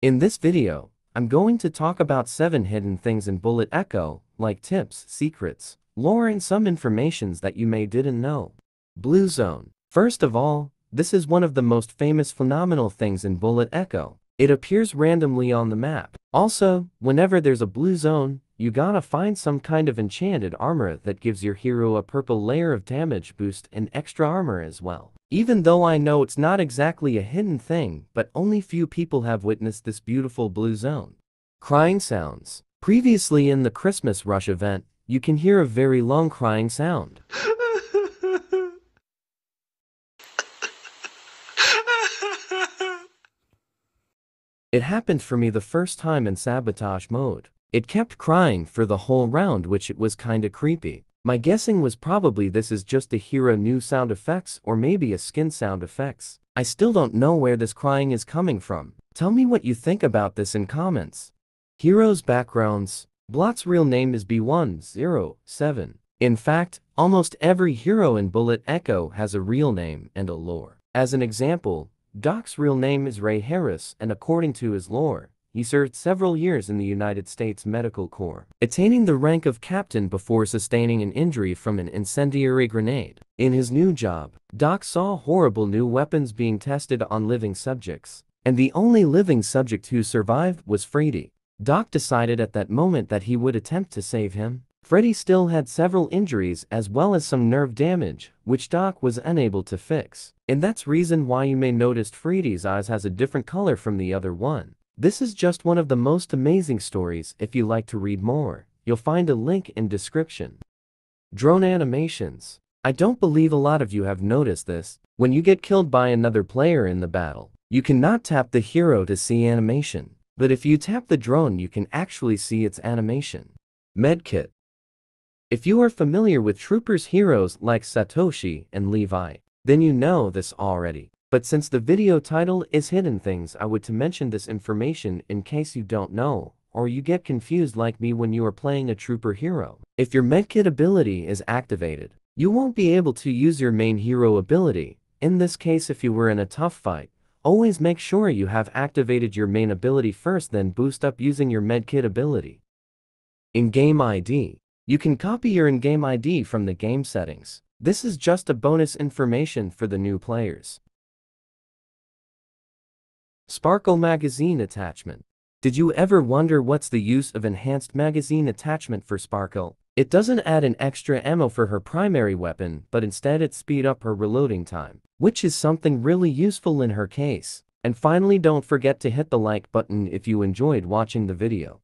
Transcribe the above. In this video, I'm going to talk about 7 hidden things in Bullet Echo, like tips, secrets, lore and some informations that you may didn't know. Blue Zone. First of all, this is one of the most famous phenomenal things in Bullet Echo. It appears randomly on the map. Also, whenever there's a blue zone, you gotta find some kind of enchanted armor that gives your hero a purple layer of damage boost and extra armor as well. Even though I know it's not exactly a hidden thing, but only few people have witnessed this beautiful blue zone. Crying sounds. Previously in the Christmas Rush event, you can hear a very long crying sound. It happened for me the first time in sabotage mode. It kept crying for the whole round, which it was kinda creepy. My guessing was probably this is just a hero new sound effects or maybe a skin sound effects. I still don't know where this crying is coming from. Tell me what you think about this in comments. Heroes' backgrounds. Blot's real name is B107. In fact, almost every hero in Bullet Echo has a real name and a lore. As an example, Doc's real name is Ray Harris, and according to his lore, he served several years in the United States Medical Corps, attaining the rank of captain before sustaining an injury from an incendiary grenade. In his new job, Doc saw horrible new weapons being tested on living subjects, and the only living subject who survived was Freddy. Doc decided at that moment that he would attempt to save him. Freddy still had several injuries as well as some nerve damage, which Doc was unable to fix. And that's reason why you may notice Freddy's eyes has a different color from the other one. This is just one of the most amazing stories. If you like to read more, you'll find a link in description. Drone animations. I don't believe a lot of you have noticed this. When you get killed by another player in the battle, you cannot tap the hero to see animation. But if you tap the drone, you can actually see its animation. Medkit. If you are familiar with Troopers heroes like Satoshi and Levi, then you know this already. But since the video title is Hidden Things, I would to mention this information in case you don't know, or you get confused like me when you are playing a trooper hero. If your medkit ability is activated, you won't be able to use your main hero ability. In this case, if you were in a tough fight, always make sure you have activated your main ability first, then boost up using your medkit ability. In-game ID. You can copy your in-game ID from the game settings. This is just a bonus information for the new players. Sparkle magazine attachment. Did you ever wonder what's the use of enhanced magazine attachment for Sparkle? It doesn't add an extra ammo for her primary weapon, but instead it speeds up her reloading time, which is something really useful in her case. And finally, don't forget to hit the like button if you enjoyed watching the video.